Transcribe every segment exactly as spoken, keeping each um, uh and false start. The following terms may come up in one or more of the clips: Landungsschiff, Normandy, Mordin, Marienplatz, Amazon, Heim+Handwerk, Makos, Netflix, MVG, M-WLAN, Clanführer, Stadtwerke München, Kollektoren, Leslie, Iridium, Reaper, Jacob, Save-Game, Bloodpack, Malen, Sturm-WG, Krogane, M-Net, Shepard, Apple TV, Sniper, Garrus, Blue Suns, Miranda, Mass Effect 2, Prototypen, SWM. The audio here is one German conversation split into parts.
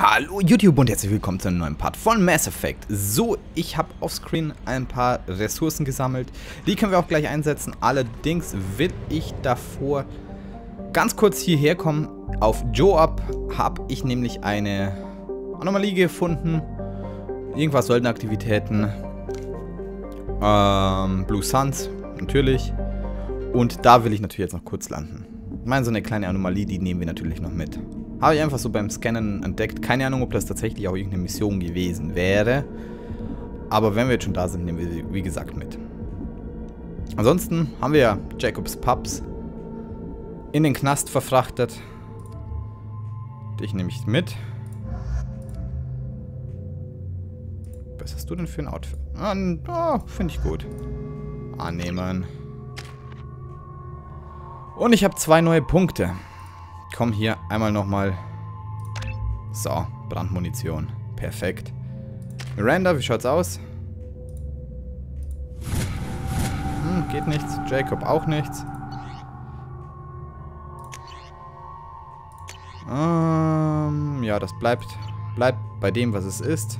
Hallo YouTube und herzlich willkommen zu einem neuen Part von Mass Effect. So, ich habe offscreen ein paar Ressourcen gesammelt. Die können wir auch gleich einsetzen. Allerdings will ich davor ganz kurz hierher kommen. Auf Joop habe ich nämlich eine Anomalie gefunden. Irgendwas Söldneraktivitäten. Ähm, Blue Suns, natürlich. Und da will ich natürlich jetzt noch kurz landen. Ich meine, so eine kleine Anomalie, die nehmen wir natürlich noch mit. Habe ich einfach so beim Scannen entdeckt. Keine Ahnung, ob das tatsächlich auch irgendeine Mission gewesen wäre. Aber wenn wir jetzt schon da sind, nehmen wir wie gesagt mit. Ansonsten haben wir ja Jacobs Pubs in den Knast verfrachtet. Dich nehme ich mit. Was hast du denn für ein Outfit? Ah, oh, finde ich gut. Annehmen. Und ich habe zwei neue Punkte. Komm hier einmal nochmal. So, Brandmunition. Perfekt. Miranda, wie schaut's aus? Hm, geht nichts. Jacob auch nichts. Ähm, ja, das bleibt, bleibt bei dem, was es ist.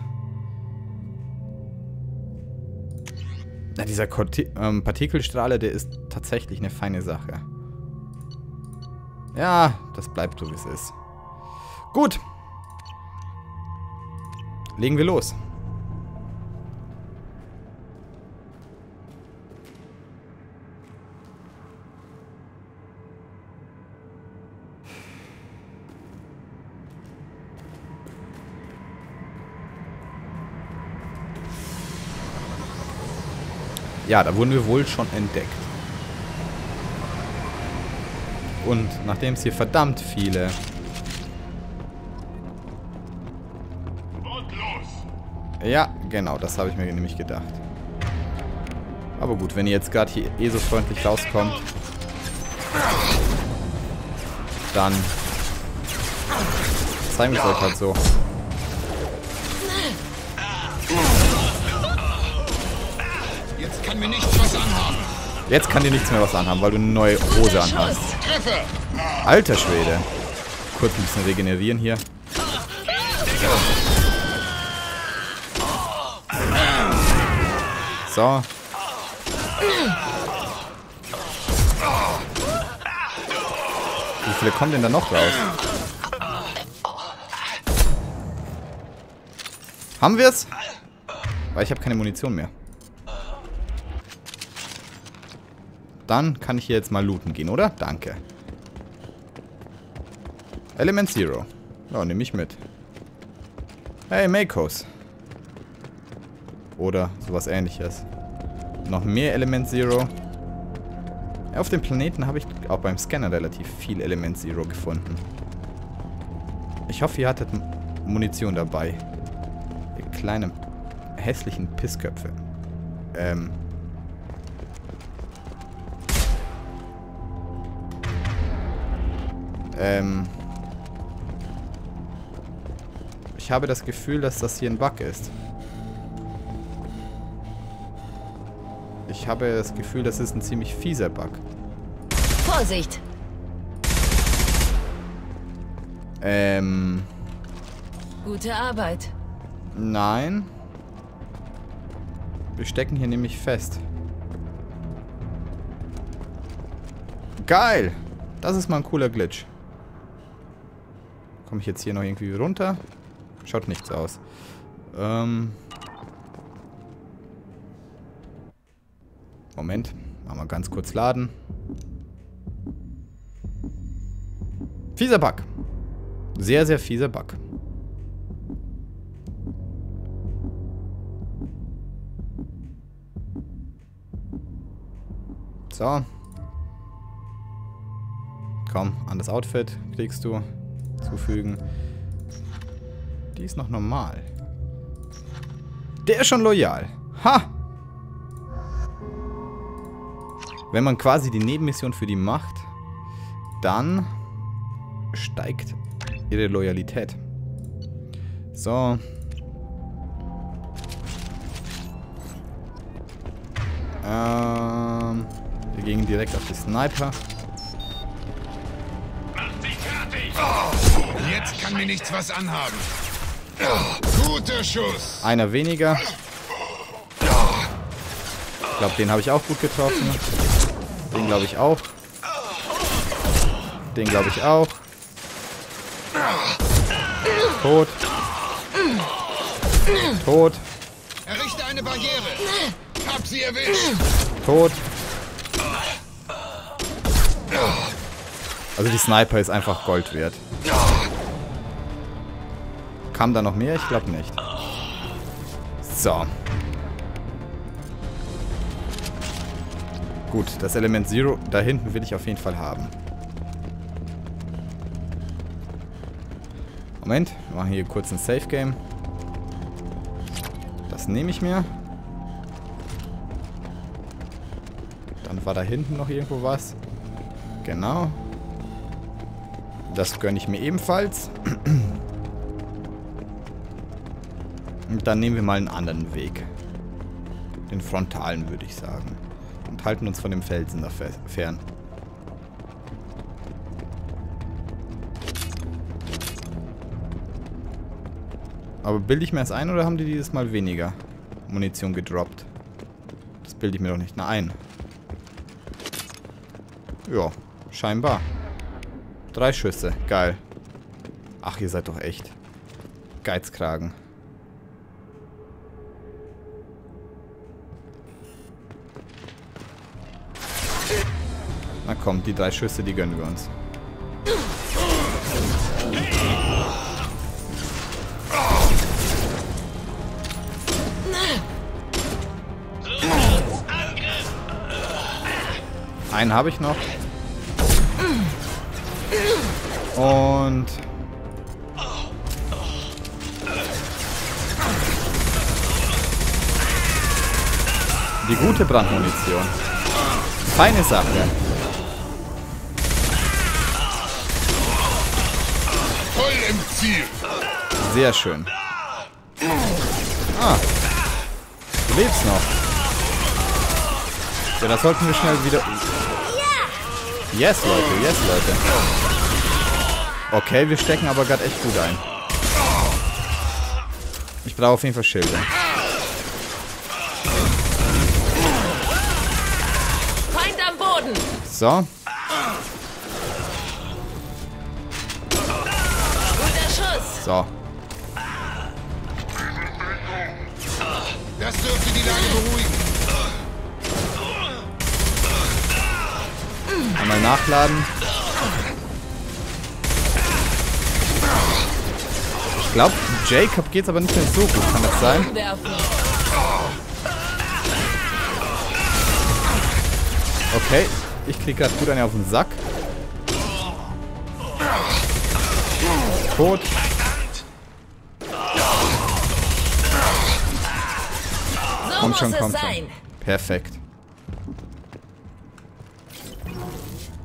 Ja, dieser Korti- ähm, Partikelstrahler, der ist tatsächlich eine feine Sache. Ja, das bleibt so, wie es ist. Gut. Legen wir los. Ja, da wurden wir wohl schon entdeckt. Und nachdem es hier verdammt viele... Ja, genau, das habe ich mir nämlich gedacht. Aber gut, wenn ihr jetzt gerade hier eh so freundlich rauskommt, dann zeigen wir es euch halt so. Jetzt kann mir nichts was anhaben. Jetzt kann dir nichts mehr was anhaben, weil du eine neue Hose anhast. Alter Schwede. Kurz ein bisschen regenerieren hier. So. Wie viele kommen denn da noch raus? Haben wir es? Weil ich habe keine Munition mehr. Dann kann ich hier jetzt mal looten gehen, oder? Danke. Element Zero. Ja, nehme ich mit. Hey, Makos. Oder sowas ähnliches. Noch mehr Element Zero. Ja, auf dem Planeten habe ich auch beim Scanner relativ viel Element Zero gefunden. Ich hoffe, ihr hattet Munition dabei. Ihr kleinen, hässlichen Pissköpfe. Ähm... Ähm ich habe das Gefühl, dass das hier ein Bug ist. Ich habe das Gefühl, das ist ein ziemlich fieser Bug. Vorsicht! Ähm... Gute Arbeit. Nein. Wir stecken hier nämlich fest. Geil! Das ist mal ein cooler Glitch. Komme ich jetzt hier noch irgendwie runter? Schaut nichts aus. Ähm Moment. Mal, mal ganz kurz laden. Fieser Bug. Sehr, sehr fieser Bug. So. Komm, an das Outfit kriegst du. Zufügen. Die ist noch normal. Der ist schon loyal. Ha! Wenn man quasi die Nebenmission für die macht, dann steigt ihre Loyalität. So. Ähm, wir gehen direkt auf die Sniper. Jetzt kann mir nichts was anhaben. Guter Schuss. Einer weniger. Ich glaube, den habe ich auch gut getroffen. Den glaube ich auch. Den glaube ich auch. Tot. Tot. Errichte eine Barriere. Hab sie erwischt. Tot. Also die Sniper ist einfach Gold wert. Kam da noch mehr? Ich glaube nicht. So. Gut, das Element Zero da hinten will ich auf jeden Fall haben. Moment, wir machen hier kurz ein Save-Game. Das nehme ich mir. Dann war da hinten noch irgendwo was. Genau. Das gönne ich mir ebenfalls. Und dann nehmen wir mal einen anderen Weg. Den frontalen, würde ich sagen. Und halten uns von dem Felsen da fern. Aber bilde ich mir das ein oder haben die dieses Mal weniger Munition gedroppt? Das bilde ich mir doch nicht mehr ein. Ja, scheinbar. Drei Schüsse, geil. Ach, ihr seid doch echt Geizkragen. Na komm, die drei Schüsse, die gönnen wir uns. Einen habe ich noch. Und... die gute Brandmunition. Feine Sache. Voll im Ziel. Sehr schön. Ah. Du lebst noch. Ja, das sollten wir schnell wieder... Yes, Leute, yes, Leute. Okay, wir stecken aber gerade echt gut ein. Ich brauche auf jeden Fall Schilde. Feind am Boden. So. Guter Schuss. So. Das dürfte die Lage beruhigen. Einmal nachladen. Ich glaube, Jacob geht's aber nicht mehr so gut. Kann das sein? Okay, ich krieg gerade gut einen auf den Sack. Tot. Komm schon, komm schon. Perfekt.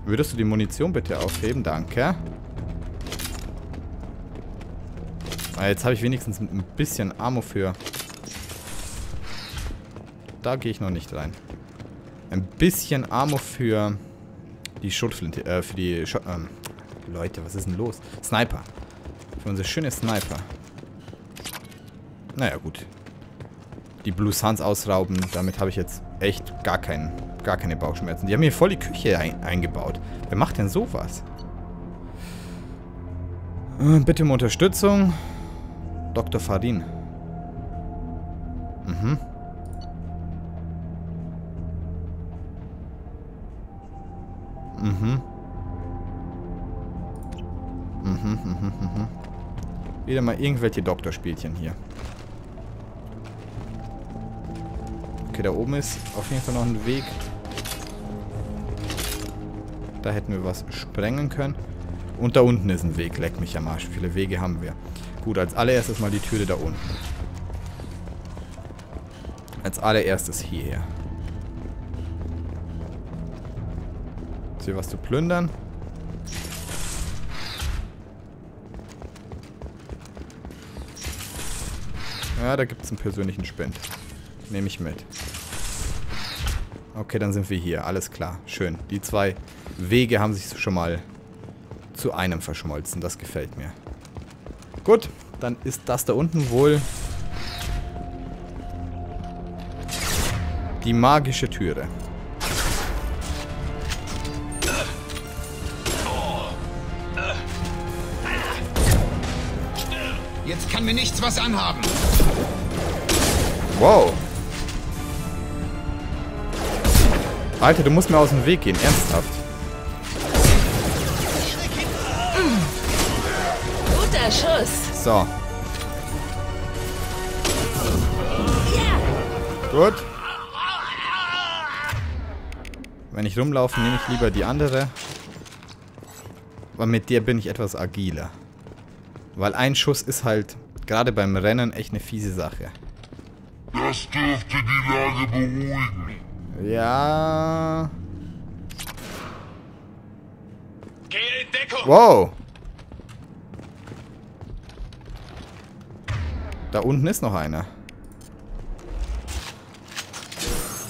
Würdest du die Munition bitte aufheben? Danke. Ah, jetzt habe ich wenigstens ein bisschen Ammo für. Da gehe ich noch nicht rein. Ein bisschen Ammo für die Schrotflinte. Äh, für die. Sch ähm, Leute, was ist denn los? Sniper. Für unsere schöne Sniper. Naja, gut. Die Blue Suns ausrauben, damit habe ich jetzt echt gar keinen. Gar keine Bauchschmerzen. Die haben hier voll die Küche ein eingebaut. Wer macht denn sowas? Äh, bitte um Unterstützung. Doktor Farin. Mhm. Mhm. Mhm, mhm, mhm. Wieder mal irgendwelche Doktorspielchen hier. Okay, da oben ist auf jeden Fall noch ein Weg. Da hätten wir was sprengen können. Und da unten ist ein Weg. Leck mich am Arsch. Wie viele Wege haben wir? Gut, als allererstes mal die Türe da unten. Als allererstes hierher. Ist hier was zu plündern? Ja, da gibt es einen persönlichen Spind. Nehme ich mit. Okay, dann sind wir hier. Alles klar. Schön. Die zwei Wege haben sich schon mal zu einem verschmolzen. Das gefällt mir. Gut, Dann ist das da unten wohl die magische Türe. Jetzt kann mir nichts was anhaben. Wow. Alter, du musst mir aus dem Weg gehen, ernsthaft. Guter Schuss. So. Gut. Wenn ich rumlaufe, nehme ich lieber die andere. Aber mit der bin ich etwas agiler. Weil ein Schuss ist halt gerade beim Rennen echt eine fiese Sache. Das dürfte die Lage beruhigen. Ja. Geh in Deckung. Wow. Da unten ist noch einer.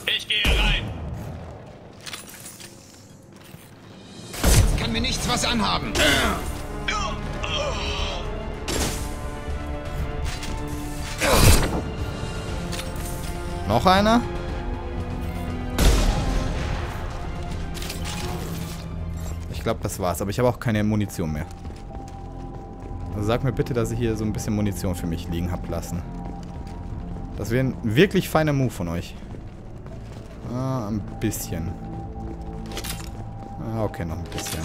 Ich gehe rein. Jetzt kann mir nichts was anhaben. Noch einer? Ich glaube, das war's. Aber ich habe auch keine Munition mehr. Also sag mir bitte, dass ich hier so ein bisschen Munition für mich liegen habe lassen. Das wäre ein wirklich feiner Move von euch. Ah, ein bisschen. Ah, okay, noch ein bisschen.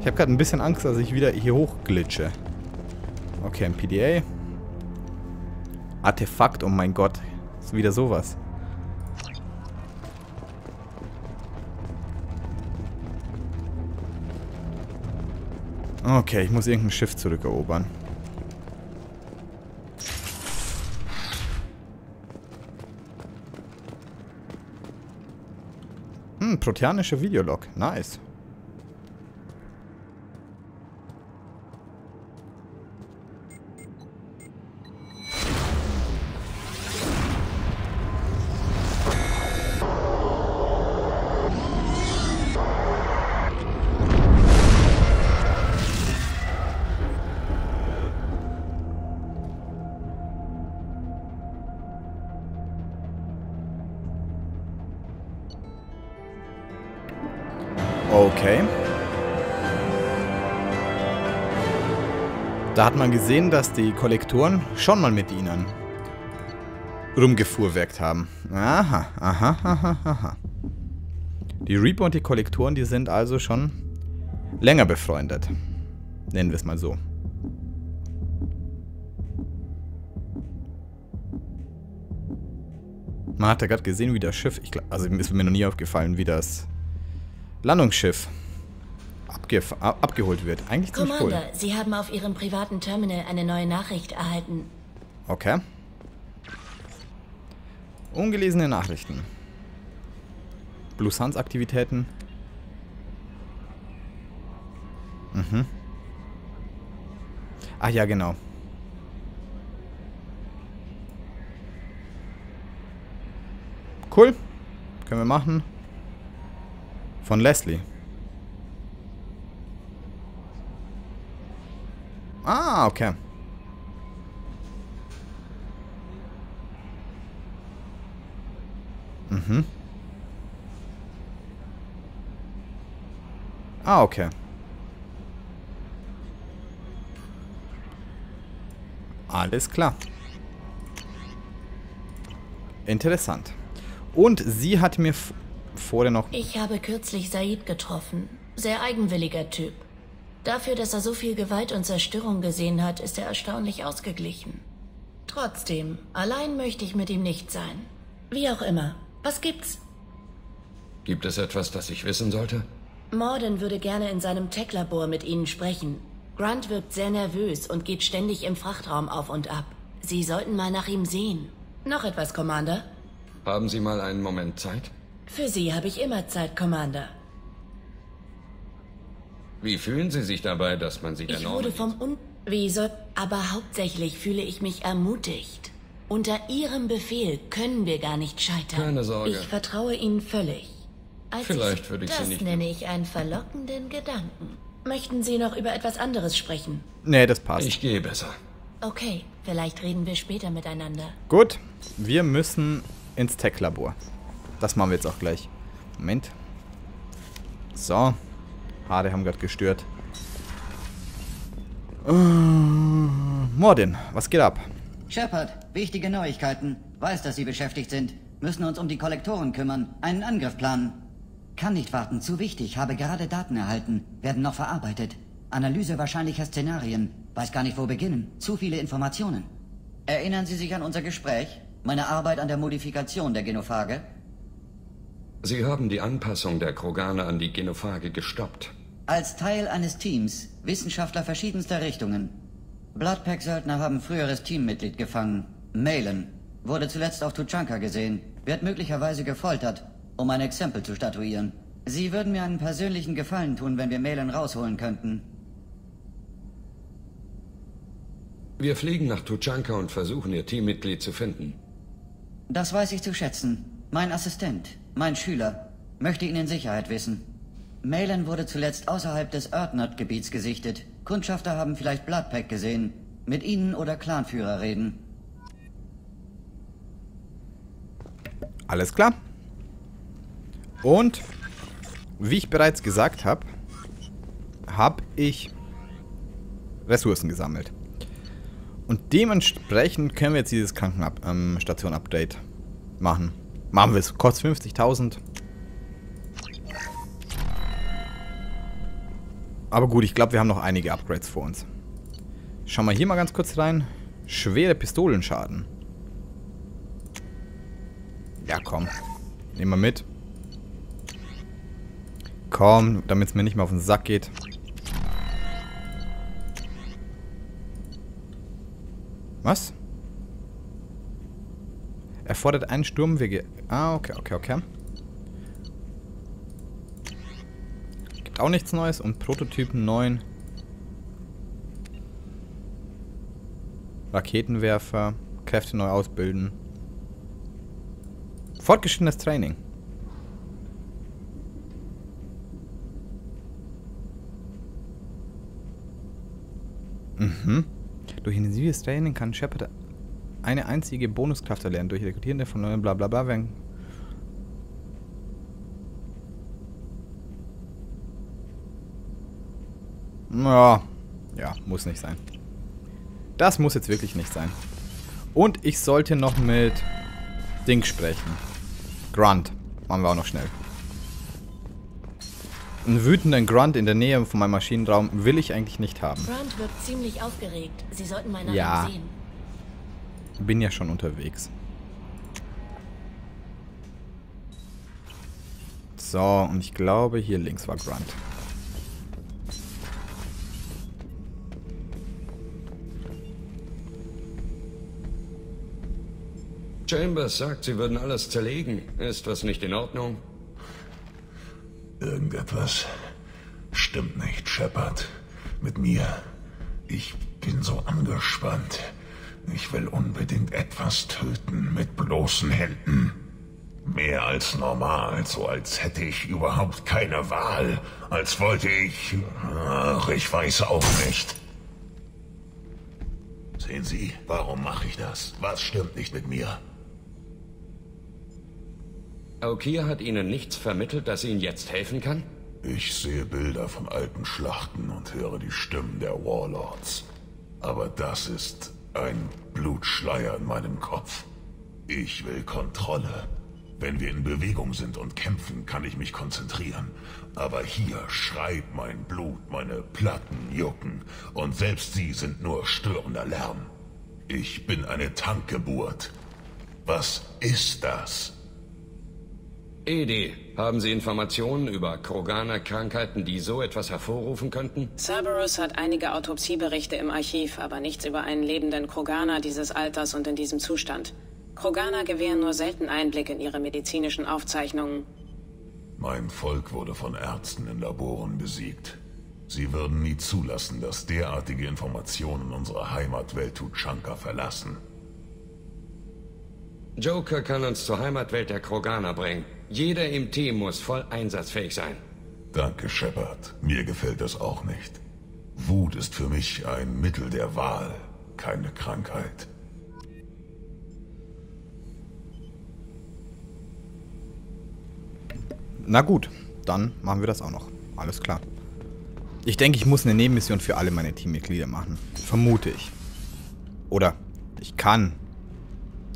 Ich habe gerade ein bisschen Angst, dass ich wieder hier hochglitsche. Okay, ein P D A. Artefakt, oh mein Gott. Ist wieder sowas. Okay, ich muss irgendein Schiff zurückerobern. Hm, proteanische Videolog. Nice. Okay. Da hat man gesehen, dass die Kollektoren schon mal mit ihnen rumgefuhrwerkt haben. Aha, aha, aha, aha. Die Reaper und die Kollektoren, die sind also schon länger befreundet. Nennen wir es mal so. Man hat ja gerade gesehen, wie das Schiff... Ich, also ist mir noch nie aufgefallen, wie das... Landungsschiff Abgef ab abgeholt wird. Eigentlich ziemlich cool. Commander, Sie haben auf Ihrem privaten Terminal eine neue Nachricht erhalten. Okay. Ungelesene Nachrichten. Blue Suns Aktivitäten. Mhm. Ach ja, genau. Cool. Können wir machen. Von Leslie. Ah, okay. Mhm. Ah, okay. Alles klar. Interessant. Und sie hat mir... vorher noch. Ich habe kürzlich Said getroffen. Sehr eigenwilliger Typ. Dafür, dass er so viel Gewalt und Zerstörung gesehen hat, ist er erstaunlich ausgeglichen. Trotzdem, allein möchte ich mit ihm nicht sein. Wie auch immer. Was gibt's? Gibt es etwas, das ich wissen sollte? Mordin würde gerne in seinem Tech-Labor mit Ihnen sprechen. Grunt wirkt sehr nervös und geht ständig im Frachtraum auf und ab. Sie sollten mal nach ihm sehen. Noch etwas, Commander? Haben Sie mal einen Moment Zeit? Für Sie habe ich immer Zeit, Commander. Wie fühlen Sie sich dabei, dass man Sie der Normandy... Ich wurde vom Un... Wie soll... Aber hauptsächlich fühle ich mich ermutigt. Unter Ihrem Befehl können wir gar nicht scheitern. Keine Sorge. Ich vertraue Ihnen völlig. Als Vielleicht würde ich Sie nicht... Das nenne ich einen verlockenden Gedanken. Möchten Sie noch über etwas anderes sprechen? Nee, das passt. Ich gehe besser. Okay, vielleicht reden wir später miteinander. Gut, wir müssen ins Tech-Labor. Das machen wir jetzt auch gleich. Moment. So. Hade haben gerade gestört. Uh, Mordin, was geht ab? Shepard, wichtige Neuigkeiten. Weiß, dass Sie beschäftigt sind. Müssen uns um die Kollektoren kümmern. Einen Angriff planen. Kann nicht warten, zu wichtig. Habe gerade Daten erhalten. Werden noch verarbeitet. Analyse wahrscheinlicher Szenarien. Weiß gar nicht, wo beginnen. Zu viele Informationen. Erinnern Sie sich an unser Gespräch? Meine Arbeit an der Modifikation der Genophage? Sie haben die Anpassung der Krogane an die Genophage gestoppt. Als Teil eines Teams, Wissenschaftler verschiedenster Richtungen. Bloodpack-Söldner haben früheres Teammitglied gefangen. Malen wurde zuletzt auf Tuchanka gesehen, wird möglicherweise gefoltert, um ein Exempel zu statuieren. Sie würden mir einen persönlichen Gefallen tun, wenn wir Malen rausholen könnten. Wir fliegen nach Tuchanka und versuchen, ihr Teammitglied zu finden. Das weiß ich zu schätzen. Mein Assistent, mein Schüler, möchte ihn in Sicherheit wissen. Malen wurde zuletzt außerhalb des Earthnut-Gebiets gesichtet. Kundschafter haben vielleicht Bloodpack gesehen. Mit ihnen oder Clanführer reden. Alles klar. Und wie ich bereits gesagt habe, habe ich Ressourcen gesammelt. Und dementsprechend können wir jetzt dieses Krankenstation-Update machen. Machen wir es. Kostet fünfzigtausend. Aber gut, ich glaube, wir haben noch einige Upgrades vor uns. Schauen wir hier mal ganz kurz rein. Schwere Pistolenschaden. Ja, komm. Nehmen wir mit. Komm, damit es mir nicht mehr auf den Sack geht. Was? Erfordert einen Sturm-W G. Ah, okay, okay, okay. Auch nichts Neues und Prototypen neun. Raketenwerfer, Kräfte neu ausbilden. Fortgeschrittenes Training. Mhm. Durch intensives Training kann Shepard eine einzige Bonuskraft erlernen. Durch Rekrutieren der von neuen Blablabla werden. Ja, ja, muss nicht sein. Das muss jetzt wirklich nicht sein. Und ich sollte noch mit Ding sprechen. Grunt. Machen wir auch noch schnell. Einen wütenden Grunt in der Nähe von meinem Maschinenraum will ich eigentlich nicht haben. Grunt wirkt ziemlich aufgeregt. Sie sollten mal nach ihm sehen. Ja, bin ja schon unterwegs. So, und ich glaube, hier links war Grunt. Chambers sagt, sie würden alles zerlegen. Ist was nicht in Ordnung? Irgendetwas stimmt nicht, Shepard. Mit mir. Ich bin so angespannt. Ich will unbedingt etwas töten mit bloßen Händen. Mehr als normal, so als hätte ich überhaupt keine Wahl. Als wollte ich... Ach, ich weiß auch nicht. Sehen Sie, warum mache ich das? Was stimmt nicht mit mir? Aokia hat Ihnen nichts vermittelt, das Ihnen jetzt helfen kann? Ich sehe Bilder von alten Schlachten und höre die Stimmen der Warlords. Aber das ist ein Blutschleier in meinem Kopf. Ich will Kontrolle. Wenn wir in Bewegung sind und kämpfen, kann ich mich konzentrieren. Aber hier schreit mein Blut, meine Platten jucken. Und selbst sie sind nur störender Lärm. Ich bin eine Tankgeburt. Was ist das? Edi, haben Sie Informationen über Kroganer-Krankheiten, die so etwas hervorrufen könnten? Cerberus hat einige Autopsieberichte im Archiv, aber nichts über einen lebenden Kroganer dieses Alters und in diesem Zustand. Kroganer gewähren nur selten Einblick in ihre medizinischen Aufzeichnungen. Mein Volk wurde von Ärzten in Laboren besiegt. Sie würden nie zulassen, dass derartige Informationen unsere Heimatwelt Tuchanka verlassen. Joker kann uns zur Heimatwelt der Kroganer bringen. Jeder im Team muss voll einsatzfähig sein. Danke, Shepard. Mir gefällt das auch nicht. Wut ist für mich ein Mittel der Wahl. keine Krankheit. Na gut, dann machen wir das auch noch. Alles klar. Ich denke, ich muss eine Nebenmission für alle meine Teammitglieder machen. Vermute ich. Oder ich kann.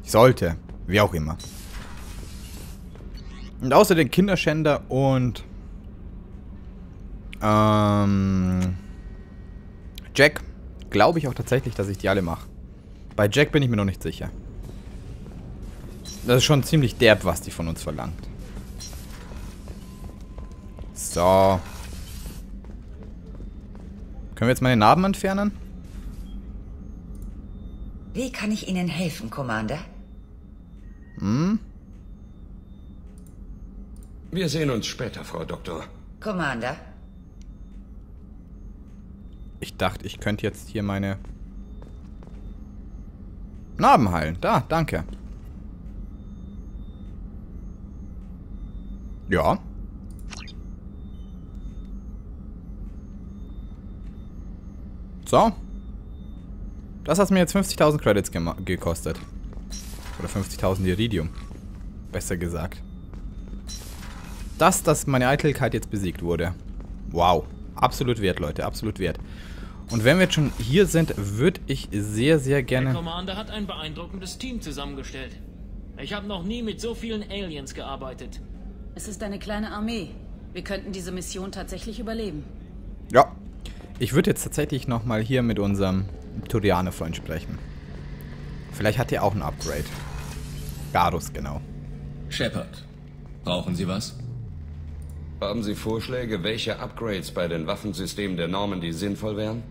Ich sollte. Wie auch immer. Und außer den Kinderschänder und ähm, Jack glaube ich auch tatsächlich, dass ich die alle mache. Bei Jack bin ich mir noch nicht sicher. Das ist schon ziemlich derb, was die von uns verlangt. So. Können wir jetzt meine Narben entfernen? Wie kann ich Ihnen helfen, Commander? Hm? Wir sehen uns später, Frau Doktor. Commander. Ich dachte, ich könnte jetzt hier meine Narben heilen. Da, danke. Ja. So. Das hat mir jetzt fünfzigtausend Credits gekostet. Oder fünfzigtausend Iridium. Besser gesagt. Das, dass meine Eitelkeit jetzt besiegt wurde. Wow. Absolut wert, Leute. Absolut wert. Und wenn wir jetzt schon hier sind, würde ich sehr, sehr gerne... Der Commander hat ein beeindruckendes Team zusammengestellt. Ich habe noch nie mit so vielen Aliens gearbeitet. Es ist eine kleine Armee. Wir könnten diese Mission tatsächlich überleben. Ja. Ich würde jetzt tatsächlich nochmal hier mit unserem Turianer-Freund sprechen. Vielleicht hat er auch ein Upgrade. Garrus, genau. Shepard, brauchen Sie was? Haben Sie Vorschläge, welche Upgrades bei den Waffensystemen der Normandy sinnvoll wären?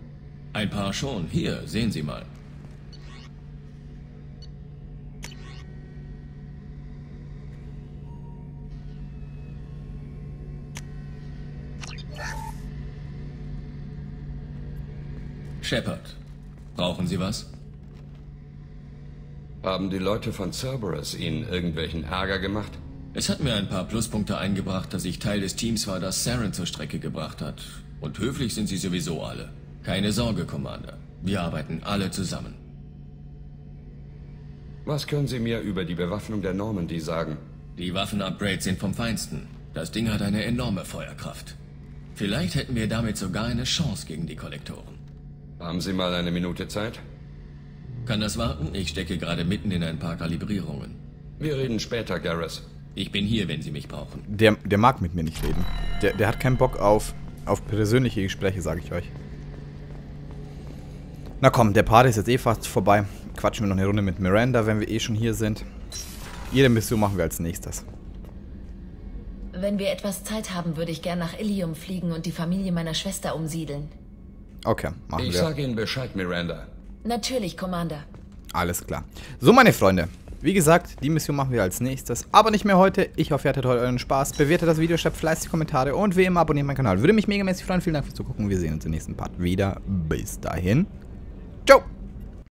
Ein paar schon. Hier, sehen Sie mal. Shepard, brauchen Sie was? Haben die Leute von Cerberus Ihnen irgendwelchen Ärger gemacht? Es hat mir ein paar Pluspunkte eingebracht, dass ich Teil des Teams war, das Sarin zur Strecke gebracht hat. Und höflich sind sie sowieso alle. Keine Sorge, Commander. Wir arbeiten alle zusammen. Was können Sie mir über die Bewaffnung der Normandy sagen? Die Waffenupgrades sind vom Feinsten. Das Ding hat eine enorme Feuerkraft. Vielleicht hätten wir damit sogar eine Chance gegen die Kollektoren. Haben Sie mal eine Minute Zeit? Kann das warten? Ich stecke gerade mitten in ein paar Kalibrierungen. Wir reden später, Garrus. Ich bin hier, wenn Sie mich brauchen. Der, der mag mit mir nicht reden. Der, der hat keinen Bock auf, auf persönliche Gespräche, sage ich euch. Na komm, der Part ist jetzt eh fast vorbei. Quatschen wir noch eine Runde mit Miranda, wenn wir eh schon hier sind. Ihre Mission machen wir als nächstes. Wenn wir etwas Zeit haben, würde ich gern nach Ilium fliegen und die Familie meiner Schwester umsiedeln. Okay, machen wir. Ich sage Ihnen Bescheid, Miranda. Natürlich, Commander. Alles klar. So, meine Freunde. Wie gesagt, die Mission machen wir als nächstes, aber nicht mehr heute. Ich hoffe, ihr hattet heute euren Spaß. Bewertet das Video, schreibt fleißig Kommentare und wie immer abonniert meinen Kanal. Würde mich megamäßig freuen. Vielen Dank fürs Zugucken. Wir sehen uns im nächsten Part wieder. Bis dahin. Ciao.